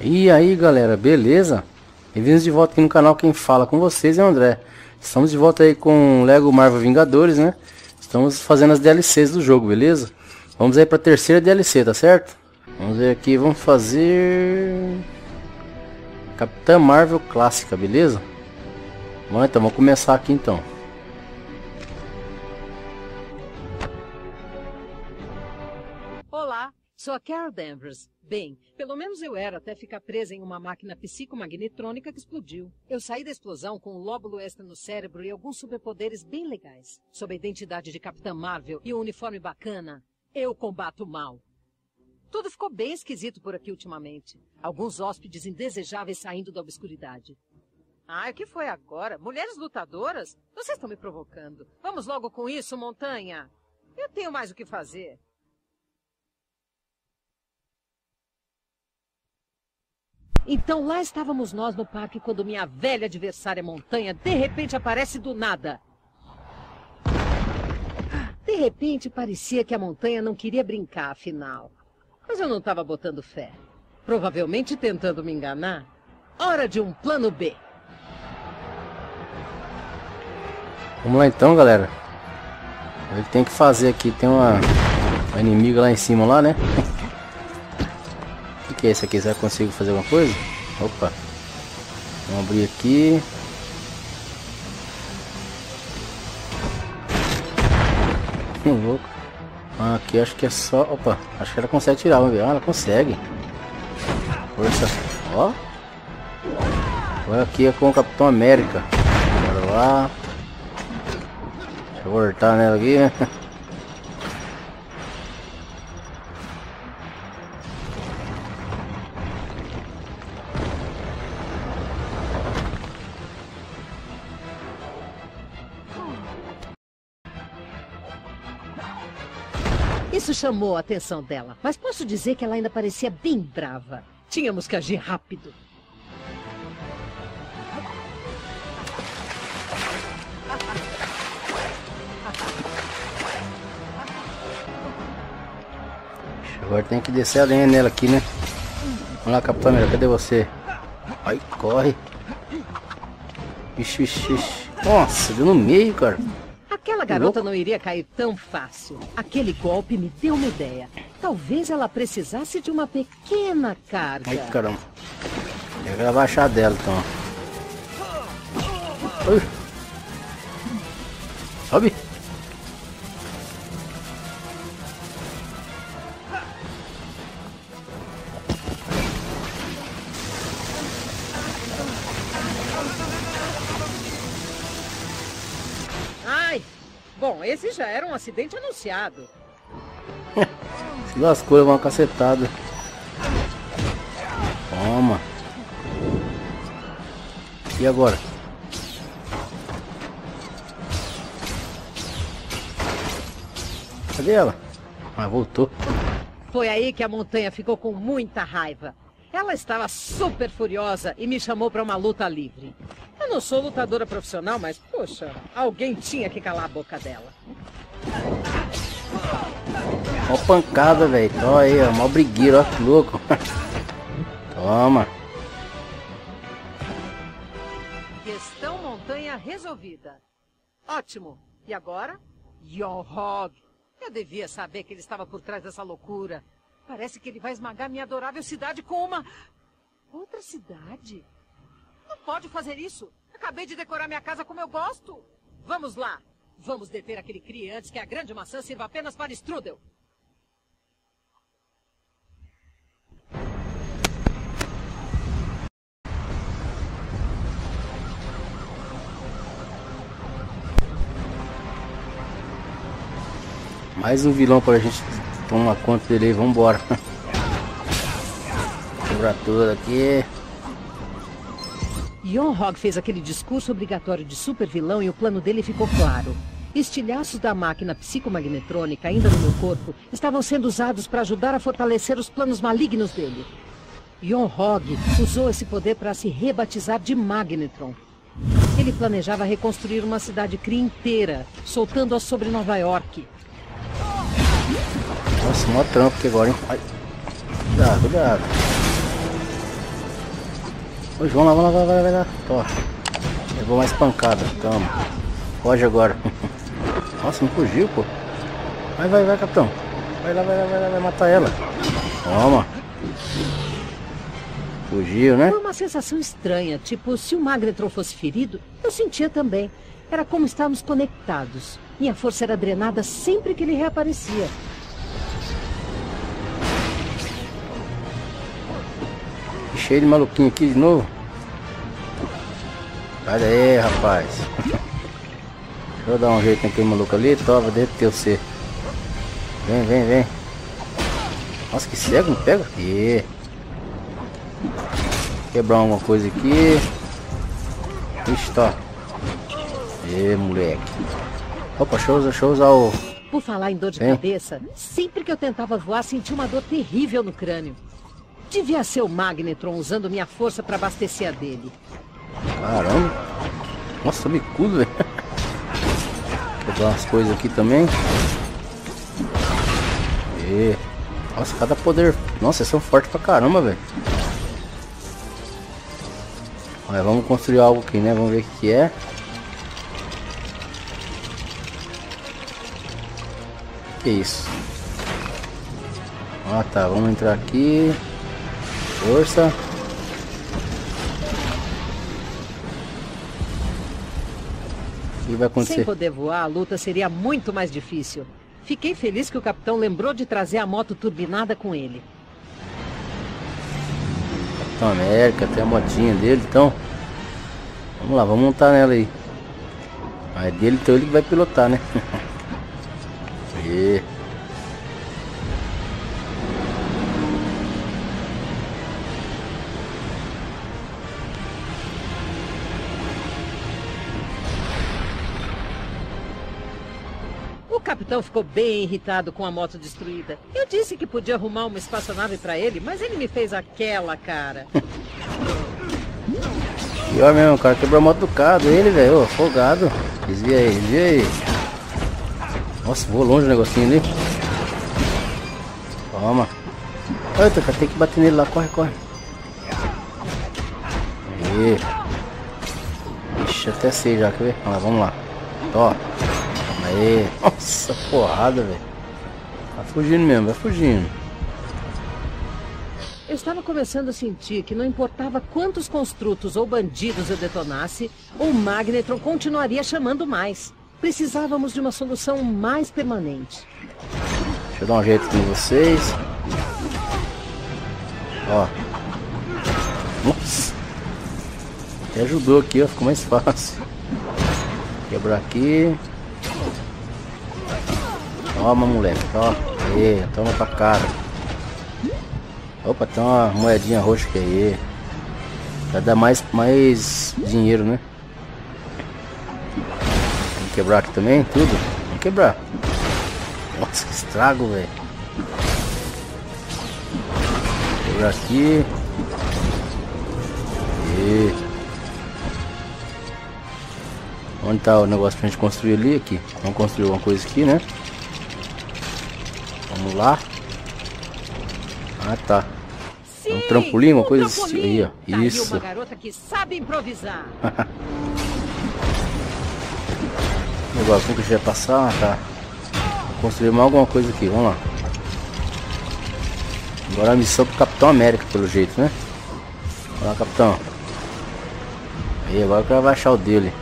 E aí galera, beleza? Bem-vindos de volta aqui no canal, quem fala com vocês é o André. Estamos de volta aí com Lego Marvel Vingadores, né? Estamos fazendo as DLCs do jogo, beleza? Vamos aí para a terceira DLC, tá certo? Vamos ver aqui, vamos fazer... Capitã Marvel Clássica, beleza? Bom, então, vamos começar aqui então. Olá, sou a Carol Danvers. Bem, pelo menos eu era até ficar presa em uma máquina psicomagnetrônica que explodiu. Eu saí da explosão com um lóbulo extra no cérebro e alguns superpoderes bem legais. Sob a identidade de Capitã Marvel e um uniforme bacana, eu combato o mal. Tudo ficou bem esquisito por aqui ultimamente. Alguns hóspedes indesejáveis saindo da obscuridade. Ah, o que foi agora? Mulheres lutadoras? Vocês estão me provocando. Vamos logo com isso, montanha. Eu tenho mais o que fazer. Então lá estávamos nós no parque quando minha velha adversária montanha de repente aparece do nada. De repente parecia que a montanha não queria brincar, afinal. Mas eu não estava botando fé. Provavelmente tentando me enganar. Hora de um plano B. Vamos lá então, galera. O que tem que fazer aqui? Tem uma inimiga lá em cima, lá, né? O que é esse aqui? Será que eu consigo fazer alguma coisa? Opa. Vamos abrir aqui. Louco. Aqui acho que é só... Opa. Acho que ela consegue tirar. Vamos ver. Ah, ela consegue. Força. Ó. Agora aqui é com o Capitão América. Bora lá. Deixa eu cortar nela aqui. Isso chamou a atenção dela, mas posso dizer que ela ainda parecia bem brava. Tínhamos que agir rápido. Agora tem que descer a lenha nela aqui, né? Vamos lá, Capitão América, cadê você? Ai, corre. Ixi, ixi, ixi. Nossa, deu no meio, cara. Aquela garota não iria cair tão fácil. Aquele golpe me deu uma ideia. Talvez ela precisasse de uma pequena carga. Ai, caramba. Eu vou abaixar dela, então. Ui. Sobe. Bom, esse já era um acidente anunciado. Se lascou, levou uma cacetada. Toma. E agora? Cadê ela? Ah, voltou. Foi aí que a montanha ficou com muita raiva. Ela estava super furiosa e me chamou para uma luta livre. Eu não sou lutadora profissional, mas, poxa, alguém tinha que calar a boca dela. Ó pancada, velho. Ó aí, ó. Mó brigueiro, ó. Que louco. Toma. Questão montanha resolvida. Ótimo. E agora? Yon-Rogg. Eu devia saber que ele estava por trás dessa loucura. Parece que ele vai esmagar minha adorável cidade com uma... outra cidade? Não pode fazer isso. Acabei de decorar minha casa como eu gosto. Vamos lá. Vamos deter aquele cria antes que a grande maçã sirva apenas para strudel. Mais um vilão para a gente tomar conta dele aí. Vambora. Quebrar tudo aqui. Yon-Rogg fez aquele discurso obrigatório de supervilão e o plano dele ficou claro. Estilhaços da máquina psicomagnetrônica ainda no meu corpo estavam sendo usados para ajudar a fortalecer os planos malignos dele. Yon-Rogg usou esse poder para se rebatizar de Magnetron. Ele planejava reconstruir uma cidade cria inteira, soltando-a sobre Nova York. Nossa, mó trampo aqui agora, hein? Ai. Cuidado, cuidado. Ô, João, vai lá, vai lá. Tó. Levou mais pancada. Tamo. Foge agora. Nossa, não fugiu, pô. Vai, capitão. Vai lá, vai matar ela. Toma. Fugiu, né? Foi uma sensação estranha, tipo, se o Magnetron fosse ferido, eu sentia também. Era como estarmos conectados. Minha força era drenada sempre que ele reaparecia. Cheio de maluquinho aqui de novo. Sai daí, rapaz. Deixa eu dar um jeito naquele maluco ali. Toma, derreteu você. Vem. Nossa, que cego, não pega aqui. Quebrar alguma coisa aqui. Ixi, tá. Ê, moleque. Opa, deixa eu usar o... Por falar em dor de cabeça, sempre que eu tentava voar, senti uma dor terrível no crânio. Devia ser o Magnetron usando minha força para abastecer a dele. Caramba. Nossa, me cuso, velho. Vou pegar umas coisas aqui também. E... Nossa, cada poder... Nossa, eles são fortes pra caramba, velho. Olha, vamos construir algo aqui, né? Vamos ver o que é. Que isso? Ah, tá. Vamos entrar aqui. Força. O que vai acontecer? Sem poder voar, a luta seria muito mais difícil. Fiquei feliz que o capitão lembrou de trazer a moto turbinada com ele. Capitão América, tem a motinha dele, então. Vamos lá, vamos montar nela aí. Mas é dele, então ele que vai pilotar, né? E... O capitão ficou bem irritado com a moto destruída. Eu disse que podia arrumar uma espaçonave pra ele, mas ele me fez aquela cara. E olha mesmo, o cara quebrou a moto do carro, ele, velho, afogado. Desvia aí. Nossa, voou longe o negocinho ali. Toma. Eita, cara, tem que bater nele lá, corre. Aí. Ixi, até sei já, quer ver? Vamos lá. Ó. Aê, nossa, porrada, velho. Tá fugindo mesmo, vai fugindo. Eu estava começando a sentir que não importava quantos construtos ou bandidos eu detonasse, o Magnetron continuaria chamando mais. Precisávamos de uma solução mais permanente. Deixa eu dar um jeito com vocês. Ó. Nossa. Até ajudou aqui, ó. Ficou mais fácil. Quebrar aqui. Toma, moleque, toma. Aí, toma pra cara. Opa, tem uma moedinha roxa que aí. Vai dar mais dinheiro, né? Tem que quebrar aqui também, tudo. Vamos quebrar. Nossa, que estrago, velho. Quebrar aqui. Aí. Onde tá o negócio pra gente construir ali? Aqui. Vamos construir alguma coisa aqui, né? Vamos lá. Ah, tá. Sim, um trampolim, uma coisa assim. Aí, ó. Tá isso. Aí uma garota que sabe improvisar. Agora, como que a gente vai passar? Tá. Vou construir mais alguma coisa aqui. Vamos lá. Agora a missão pro Capitão América, pelo jeito, né? Vai lá, capitão. Aí, agora que ela vai achar o dele.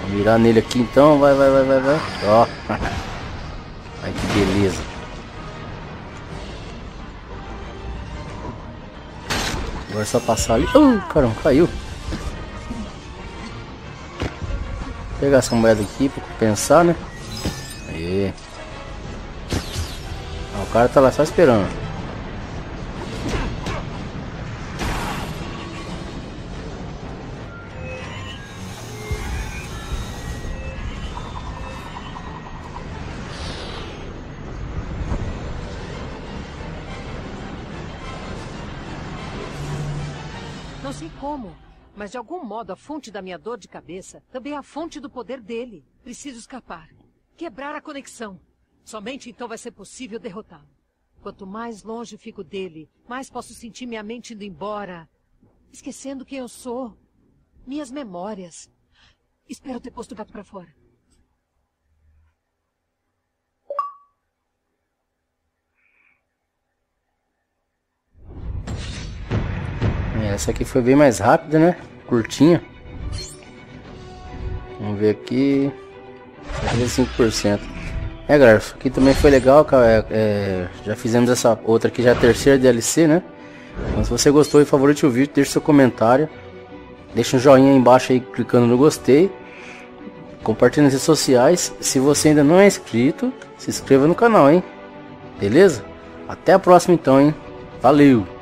Vou mirar nele aqui, então. Vai. Ó. Ai, que beleza. Agora é só passar ali. Caramba, caiu. Vou pegar essa moeda aqui pra compensar, né? Aí. Ah, o cara tá lá só esperando. Não sei como, mas de algum modo a fonte da minha dor de cabeça também é a fonte do poder dele. Preciso escapar. Quebrar a conexão. Somente então vai ser possível derrotá-lo. Quanto mais longe fico dele, mais posso sentir minha mente indo embora, esquecendo quem eu sou, minhas memórias. Espero ter posto o gato pra fora. Essa aqui foi bem mais rápida, né? Curtinha. Vamos ver aqui. 35%. É, galera, isso aqui também foi legal. Já fizemos essa outra aqui, já a terceira DLC, né? Então, se você gostou e favorite o vídeo, deixe seu comentário. Deixa um joinha aí embaixo aí, clicando no gostei. Compartilhe nas redes sociais. Se você ainda não é inscrito, se inscreva no canal, hein? Beleza? Até a próxima então, hein? Valeu!